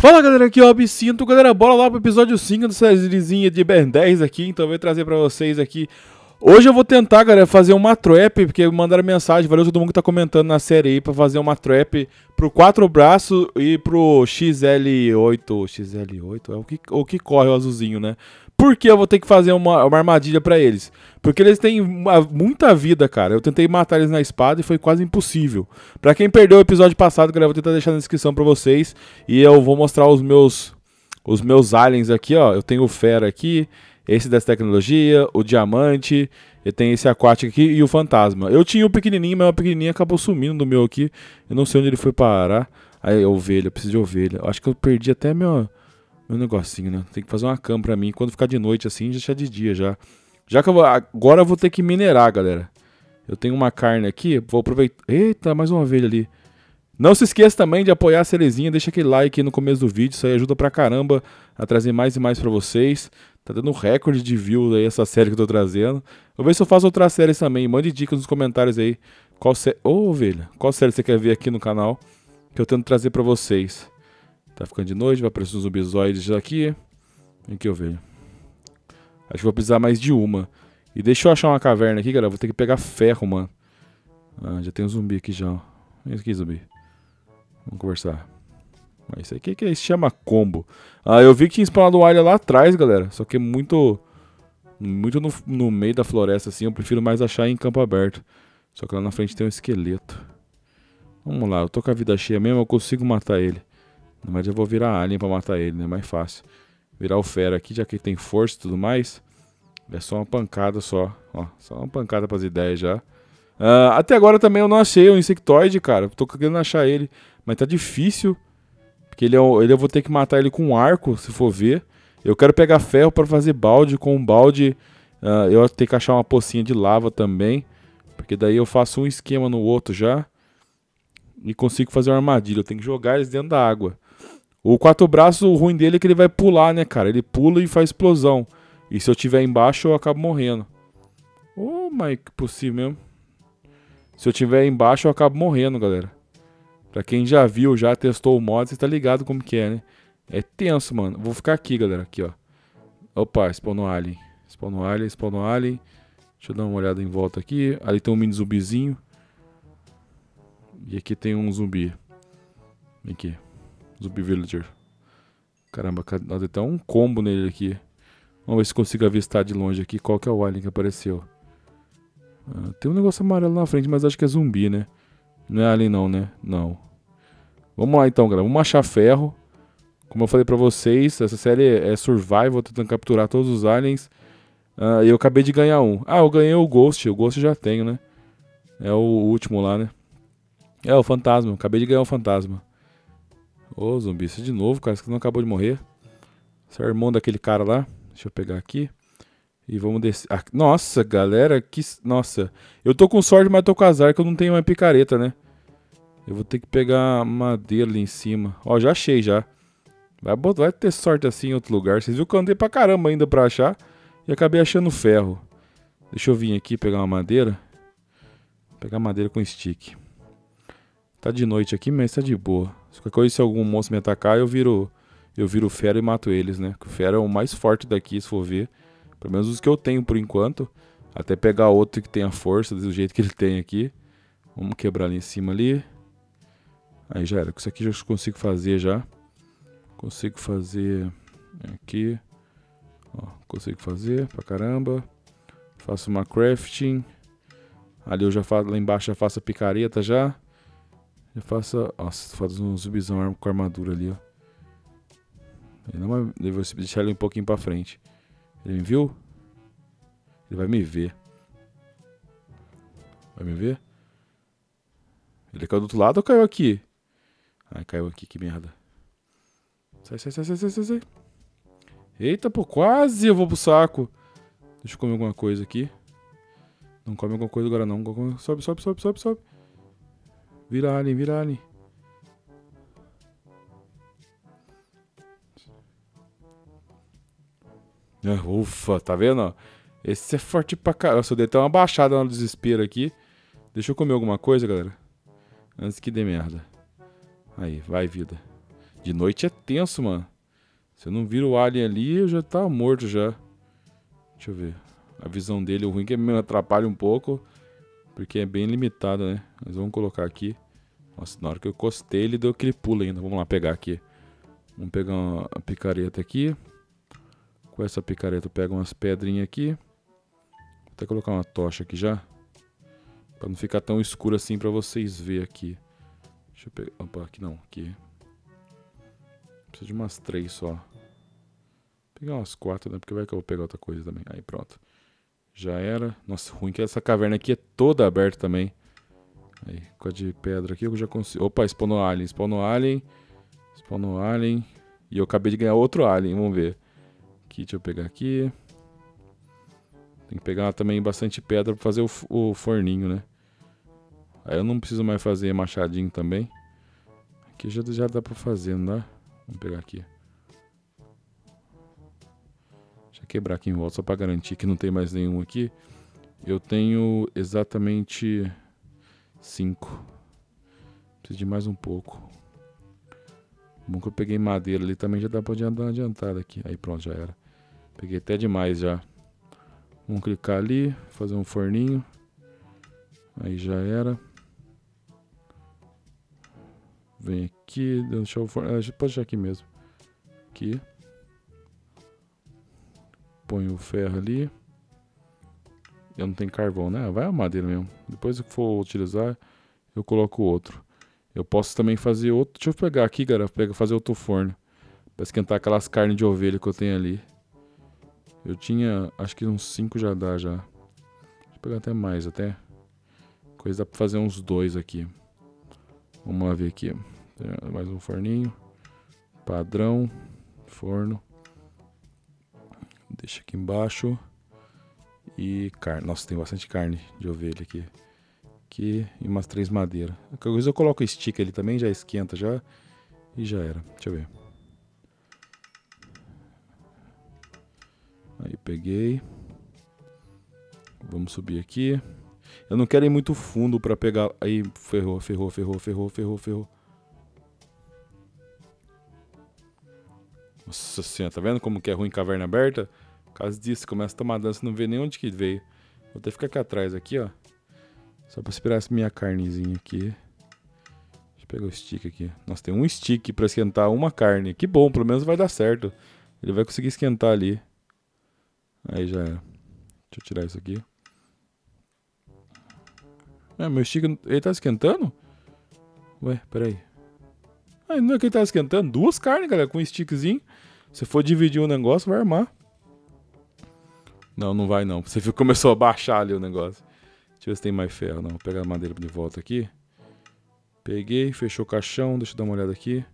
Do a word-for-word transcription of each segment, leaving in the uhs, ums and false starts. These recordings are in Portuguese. Fala galera, aqui é o Absinto, galera, bora lá pro episódio cinco dessa sériezinha de Ben dez aqui, então eu vou trazer pra vocês aqui. Hoje eu vou tentar, galera, fazer uma trap, porque mandaram mensagem, valeu todo mundo que tá comentando na série aí, pra fazer uma trap pro Quatro Braços e pro X L oito, X L oito, é o que, o que corre o azulzinho, né? Por que eu vou ter que fazer uma, uma armadilha pra eles? Porque eles têm uma, muita vida, cara, eu tentei matar eles na espada e foi quase impossível. Pra quem perdeu o episódio passado, galera, eu vou tentar deixar na descrição pra vocês, e eu vou mostrar os meus, os meus aliens aqui, ó, eu tenho o Fera aqui. Esse dessa tecnologia, o diamante, eu tenho esse aquático aqui e o fantasma. Eu tinha o pequenininho, mas o pequenininho acabou sumindo do meu aqui. Eu não sei onde ele foi parar. Aí, ovelha, eu preciso de ovelha. Acho que eu perdi até meu, meu negocinho, né? Tem que fazer uma cama pra mim. Quando ficar de noite assim, já deixar de dia já. Já que eu vou, agora eu vou ter que minerar, galera. Eu tenho uma carne aqui, vou aproveitar. Eita, mais uma ovelha ali. Não se esqueça também de apoiar a sériezinha, deixa aquele like aí no começo do vídeo, isso aí ajuda pra caramba a trazer mais e mais pra vocês. Tá dando um recorde de views aí essa série que eu tô trazendo. Vou ver se eu faço outras séries também, mande dicas nos comentários aí. Qual série... Ô, ovelha, qual série você quer ver aqui no canal que eu tento trazer pra vocês. Tá ficando de noite, vai aparecer uns zumbizoides aqui. Vem aqui, ovelha. Acho que vou precisar mais de uma. E deixa eu achar uma caverna aqui, galera, vou ter que pegar ferro, mano. Ah, já tem um zumbi aqui já, ó. Vem aqui, zumbi. Vamos conversar. Mas isso aqui que se chama combo. Ah, eu vi que tinha spawnado um alien lá atrás, galera. Só que muito muito no, no meio da floresta, assim. Eu prefiro mais achar em campo aberto. Só que lá na frente tem um esqueleto. Vamos lá, eu tô com a vida cheia mesmo, eu consigo matar ele. Na verdade eu vou virar alien pra matar ele, né? Mais fácil. Virar o fera aqui, já que ele tem força e tudo mais. É só uma pancada só. Ó, só uma pancada pras ideias já. Uh, até agora também eu não achei o Insectoide, cara. Tô querendo achar ele, mas tá difícil. Porque ele, é um, ele eu vou ter que matar ele com um arco, se for ver. Eu quero pegar ferro para fazer balde. Com um balde uh, eu tenho que achar uma pocinha de lava também. Porque daí eu faço um esquema no outro já. E consigo fazer uma armadilha. Eu tenho que jogar eles dentro da água. O Quatro Braços, o ruim dele é que ele vai pular, né, cara? Ele pula e faz explosão. E se eu tiver embaixo eu acabo morrendo. Oh, mas que possível mesmo. Se eu tiver embaixo, eu acabo morrendo, galera. Pra quem já viu, já testou o mod, você tá ligado como que é, né? É tenso, mano. Vou ficar aqui, galera. Aqui, ó. Opa, spawnou alien. Spawnou alien, spawnou alien. Deixa eu dar uma olhada em volta aqui. Ali tem um mini zumbizinho. E aqui tem um zumbi. Vem aqui. Zumbi villager. Caramba, dá até um combo nele aqui. Vamos ver se consigo avistar de longe aqui qual que é o alien que apareceu. Ah, tem um negócio amarelo na frente, mas acho que é zumbi, né? Não é alien não, né? Não. Vamos lá então, galera. Vamos achar ferro. Como eu falei pra vocês, essa série é survival, tentando capturar todos os aliens. Ah, e eu acabei de ganhar um. Ah, eu ganhei o Ghost. O Ghost eu já tenho, né? É o último lá, né? É, o fantasma. Eu acabei de ganhar o fantasma. Ô, oh, zumbi, isso de novo, cara. Você não acabou de morrer. Você é irmão daquele cara lá. Deixa eu pegar aqui. E vamos descer... Ah, nossa, galera, que... Nossa, eu tô com sorte, mas tô com azar que eu não tenho mais picareta, né? Eu vou ter que pegar madeira ali em cima. Ó, já achei, já. Vai, botar... Vai ter sorte assim em outro lugar. Vocês viram que eu andei pra caramba ainda pra achar. E acabei achando ferro. Deixa eu vir aqui pegar uma madeira. Vou pegar madeira com stick. Tá de noite aqui, mas tá de boa. Se qualquer coisa, se algum monstro me atacar, eu viro... Eu viro o fera e mato eles, né? Porque o fera é o mais forte daqui, se for ver. Pelo menos os que eu tenho por enquanto. Até pegar outro que tenha força do jeito que ele tem aqui. Vamos quebrar ali em cima ali. Aí já era. Isso aqui eu já consigo fazer já. Consigo fazer aqui. Ó, consigo fazer pra caramba. Faço uma crafting. Ali eu já faço, lá embaixo já faço a picareta já. Já faço... Nossa, faço um zumbizão com armadura ali, ó. Eu vou deixar ele um pouquinho pra frente. Ele me viu? Ele vai me ver. Vai me ver? Ele caiu do outro lado ou caiu aqui? Ai, caiu aqui, que merda. Sai, sai, sai, sai, sai, sai. Eita, pô, quase eu vou pro saco. Deixa eu comer alguma coisa aqui. Não come alguma coisa agora não. Sobe, sobe, sobe, sobe, sobe. Vira alien, vira alien. Ufa, tá vendo? Esse é forte pra caralho. Nossa, eu dei até uma baixada no desespero aqui. Deixa eu comer alguma coisa, galera. Antes que dê merda. Aí, vai vida. De noite é tenso, mano. Se eu não viro o alien ali, eu já tá morto já. Deixa eu ver. A visão dele, o ruim que me atrapalha um pouco, porque é bem limitada, né? Mas vamos colocar aqui. Nossa, na hora que eu encostei, ele deu aquele pulo ainda. Vamos lá pegar aqui. Vamos pegar uma picareta aqui. Com essa picareta eu pego umas pedrinhas aqui. Vou até colocar uma tocha aqui já, pra não ficar tão escuro assim pra vocês verem aqui. Deixa eu pegar... Opa, aqui não, aqui. Preciso de umas três só. Vou pegar umas quatro, né? Porque vai que eu vou pegar outra coisa também. Aí pronto. Já era. Nossa, ruim que essa caverna aqui é toda aberta também. Aí, com a de pedra aqui eu já consigo... Opa, spawnou alien, spawnou alien. Spawnou alien. E eu acabei de ganhar outro alien, vamos ver. Aqui, deixa eu pegar aqui. Tem que pegar também bastante pedra pra fazer o, o forninho, né? Aí eu não preciso mais fazer machadinho também. Aqui já, já dá pra fazer, não dá? Vamos pegar aqui. Deixa eu quebrar aqui em volta só pra garantir que não tem mais nenhum aqui. Eu tenho exatamente cinco. Preciso de mais um pouco. Bom que eu peguei madeira ali também, já dá pra dar uma adiantada aqui. Aí pronto, já era. Peguei até demais já. Vamos clicar ali, fazer um forninho. Aí já era. Vem aqui, deixa eu forno. Ah, pode deixar aqui mesmo. Aqui. Põe o ferro ali. Eu não tenho carvão, né? Vai a madeira mesmo. Depois que for utilizar, eu coloco outro. Eu posso também fazer outro. Deixa eu pegar aqui, galera. Pega, fazer outro forno. Pra esquentar aquelas carnes de ovelha que eu tenho ali. Eu tinha, acho que uns cinco já dá já. Deixa eu pegar até mais, até. Coisa dá pra fazer uns dois aqui. Vamos lá ver aqui. Mais um forninho. Padrão. Forno. Deixa aqui embaixo. E carne. Nossa, tem bastante carne de ovelha aqui. Aqui e umas três madeiras. Qualquer coisa eu coloco o stick ali também, já esquenta já. E já era. Deixa eu ver. Aí peguei. Vamos subir aqui. Eu não quero ir muito fundo pra pegar... Aí ferrou, ferrou, ferrou, ferrou, ferrou, ferrou. Nossa senhora, tá vendo como que é ruim caverna aberta? Por causa disso, começa a tomar dança, não vê nem onde que veio. Vou até ficar aqui atrás, aqui ó. Só pra esperar essa minha carnezinha aqui. Deixa eu pegar o stick aqui. Nossa, tem um stick pra esquentar uma carne. Que bom, pelo menos vai dar certo. Ele vai conseguir esquentar ali. Aí já era. Deixa eu tirar isso aqui. É, meu stick... Ele tá esquentando? Ué, peraí. Ah, não é que ele tá esquentando? Duas carnes, galera, com um stickzinho. Se for dividir o negócio, vai armar. Não, não vai não. Você viu que começou a baixar ali o negócio. Deixa eu ver se tem mais ferro. Não, vou pegar a madeira de volta aqui. Peguei, fechou o caixão. Deixa eu dar uma olhada aqui.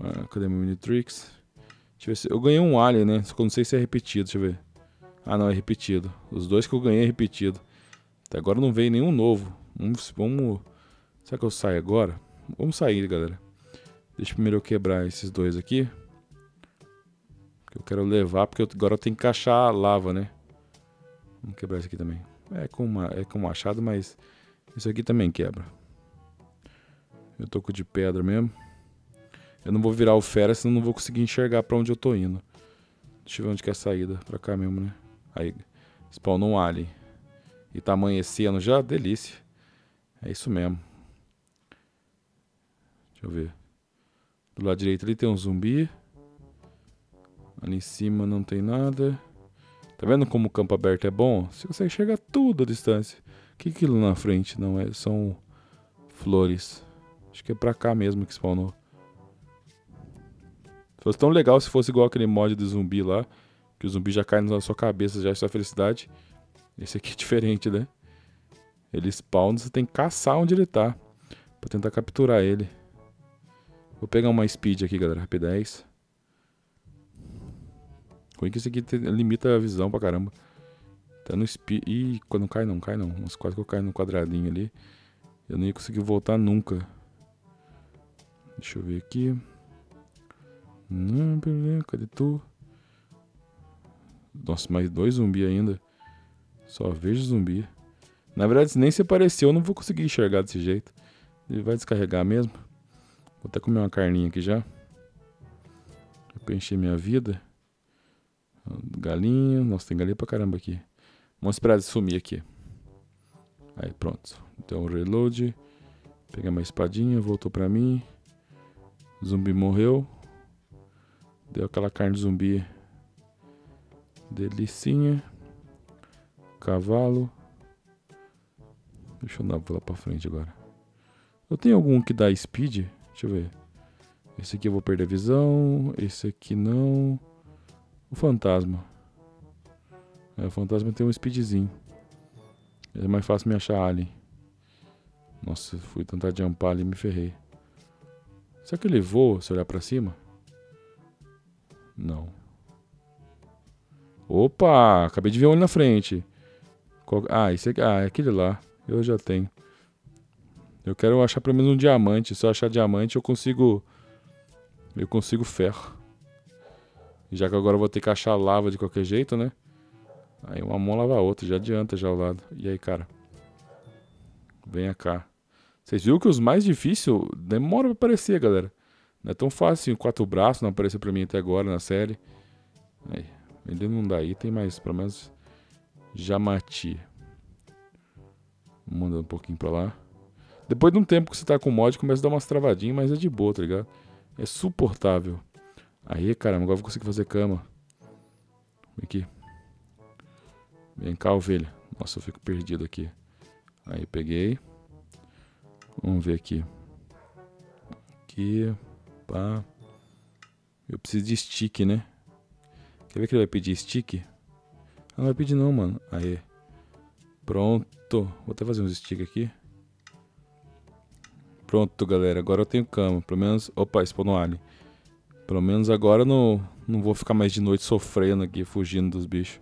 Ah, cadê meu Minitrix? Deixa eu ver se... Eu ganhei um alien, né? Só que eu não sei se é repetido. Deixa eu ver. Ah, não, é repetido. Os dois que eu ganhei é repetido. Até agora não veio nenhum novo. Vamos, vamos... Será que eu saio agora? Vamos sair, galera. Deixa primeiro eu quebrar esses dois aqui. Que eu quero levar, porque eu, agora eu tenho que encaixar a lava, né? Vamos quebrar isso aqui também. É com, uma, é com machado, mas... Isso aqui também quebra. Eu tô com o de pedra mesmo. Eu não vou virar o fera, senão não vou conseguir enxergar pra onde eu tô indo. Deixa eu ver onde que é a saída. Pra cá mesmo, né? Aí, spawnou um alien. E tá amanhecendo já? Delícia. É isso mesmo. Deixa eu ver. Do lado direito ali tem um zumbi. Ali em cima não tem nada. Tá vendo como o campo aberto é bom? Você consegue enxergar tudo à distância. O que é aquilo na frente? Não, é, são flores. Acho que é pra cá mesmo que spawnou. Fosse tão legal se fosse igual aquele mod do zumbi lá. Que o zumbi já cai na sua cabeça, já é sua felicidade. Esse aqui é diferente, né? Ele spawna, você tem que caçar onde ele tá. Pra tentar capturar ele. Vou pegar uma speed aqui, galera. B dez. Ruim que esse aqui limita a visão pra caramba. Tá no speed... Ih, quando cai não, cai não. Uns quase que eu caio no quadradinho ali. Eu não ia conseguir voltar nunca. Deixa eu ver aqui. Não, beleza. Cadê tu? Nossa, mais dois zumbi ainda. Só vejo zumbi. Na verdade, nem se apareceu, eu não vou conseguir enxergar desse jeito. Ele vai descarregar mesmo. Vou até comer uma carninha aqui já. Pra encher minha vida. Galinha. Nossa, tem galinha pra caramba aqui. Vamos esperar sumir aqui. Aí, pronto. Então, reload. Pegar uma espadinha. Voltou pra mim. Zumbi morreu. Deu aquela carne de zumbi. Delicinha. Cavalo. Deixa eu andar lá pra frente agora. Eu tenho algum que dá speed? Deixa eu ver. Esse aqui eu vou perder a visão. Esse aqui não. O fantasma. É, o fantasma tem um speedzinho. É mais fácil me achar alien. Nossa, fui tentar jumpar ali e me ferrei. Será que ele voa se olhar pra cima? Não. Opa! Acabei de ver um olho na frente. Qual... Ah, esse aqui... ah, é aquele lá. Eu já tenho. Eu quero achar pelo menos um diamante. Se eu achar diamante, eu consigo... Eu consigo ferro. Já que agora eu vou ter que achar lava de qualquer jeito, né? Aí uma mão lava a outra. Já adianta já o lado. E aí, cara? Venha cá. Vocês viram que os mais difíceis demoram pra aparecer, galera. Não é tão fácil assim. Quatro braços não apareceu pra mim até agora na série. Aí. Ele não dá item, mas pelo menos já matei. Manda um pouquinho pra lá. Depois de um tempo que você tá com o mod, começa a dar umas travadinhas, mas é de boa, tá ligado? É suportável. Aí, caramba, agora eu vou conseguir fazer cama. Vem aqui. Vem cá, ovelha. Nossa, eu fico perdido aqui. Aí, peguei. Vamos ver aqui. Aqui. Pá. Eu preciso de stick, né? Quer ver que ele vai pedir stick? Ah, não vai pedir não, mano. Aí. Pronto. Vou até fazer uns stick aqui. Pronto, galera. Agora eu tenho cama. Pelo menos... Opa, spawnou um alien. Pelo menos agora eu não, não vou ficar mais de noite sofrendo aqui, fugindo dos bichos.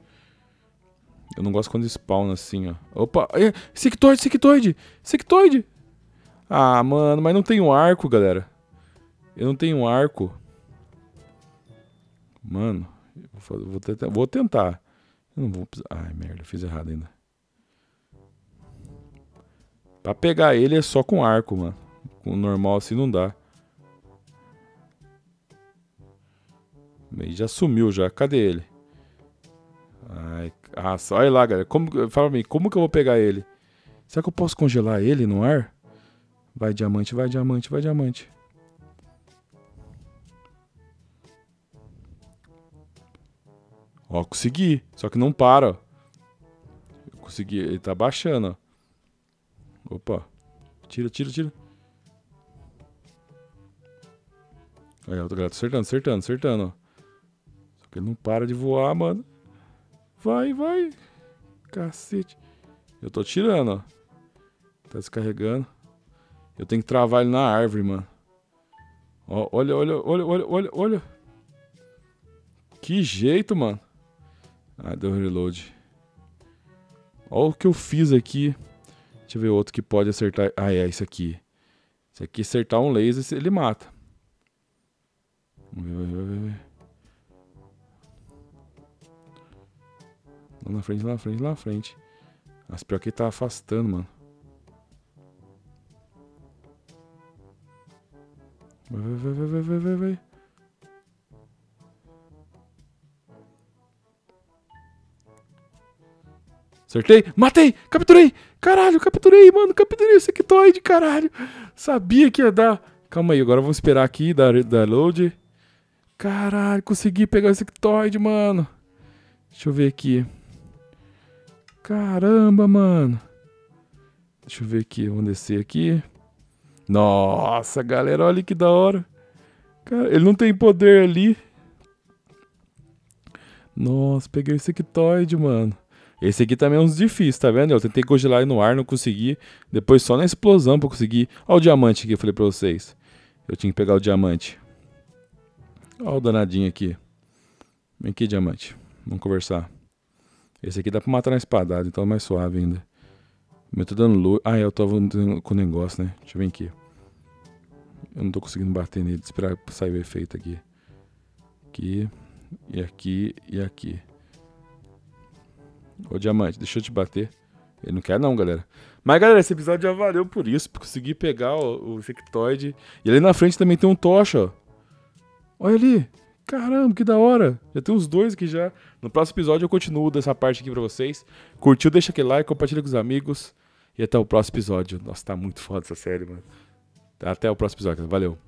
Eu não gosto quando spawna assim, ó. Opa! É, Sectoide, Sectoide! Sectoide! Ah, mano, mas não tem um arco, galera. Eu não tenho um arco. Mano... Vou tentar, vou tentar. Eu não vou precisar. Ai, merda, eu fiz errado ainda. Pra pegar ele é só com arco, mano. Com o normal assim não dá. Ele já sumiu já. Cadê ele? Ai, nossa, olha lá, galera. Como, fala pra mim, como que eu vou pegar ele? Será que eu posso congelar ele no ar? Vai diamante, vai diamante, vai diamante. Ó, consegui. Só que não para, ó. Eu consegui. Ele tá baixando, ó. Opa. Tira, tira, tira. Aí, outro gato. Acertando, acertando, acertando, ó. Só que ele não para de voar, mano. Vai, vai. Cacete. Eu tô tirando, ó. Tá descarregando. Eu tenho que travar ele na árvore, mano. Ó, olha, olha, olha, olha, olha, olha. Que jeito, mano. Ah, deu reload. Olha o que eu fiz aqui. Deixa eu ver outro que pode acertar. Ah, é esse aqui. Esse aqui acertar um laser, ele mata. Vamos ver, vai, vai, vai. Lá na frente, lá na frente, lá na frente. As pior que ele tá afastando, mano. Vai, vai, vai, vai, vai, vai, vai. Acertei, matei, capturei. Caralho, capturei, mano, capturei o Sectoide, caralho. Sabia que ia dar. Calma aí, agora vamos esperar aqui, dar download. Caralho, consegui pegar o Sectoide, mano. Deixa eu ver aqui. Caramba, mano. Deixa eu ver aqui, vamos descer aqui. Nossa, galera, olha que da hora. Cara, ele não tem poder ali. Nossa, peguei o Sectoide, mano. Esse aqui também é uns difíceis, tá vendo? Eu tentei congelar ele no ar, não consegui. Depois só na explosão pra conseguir. Olha o diamante aqui, eu falei pra vocês. Eu tinha que pegar o diamante. Olha o danadinho aqui. Vem aqui, diamante. Vamos conversar. Esse aqui dá pra matar na espadada, então é mais suave ainda. Eu tô dando luz. Ah, eu tô com o negócio, né? Deixa eu vir aqui. Eu não tô conseguindo bater nele, esperar sair o efeito aqui. Aqui, e aqui, e aqui. Ô diamante, deixa eu te bater. Ele não quer não, galera. Mas, galera, esse episódio já valeu por isso. Consegui pegar o, o Sectoide. E ali na frente também tem um tocha, ó. Olha ali. Caramba, que da hora. Já tem os dois aqui já. No próximo episódio eu continuo dessa parte aqui pra vocês. Curtiu, deixa aquele like, compartilha com os amigos. E até o próximo episódio. Nossa, tá muito foda essa série, mano. Até o próximo episódio, galera. Valeu.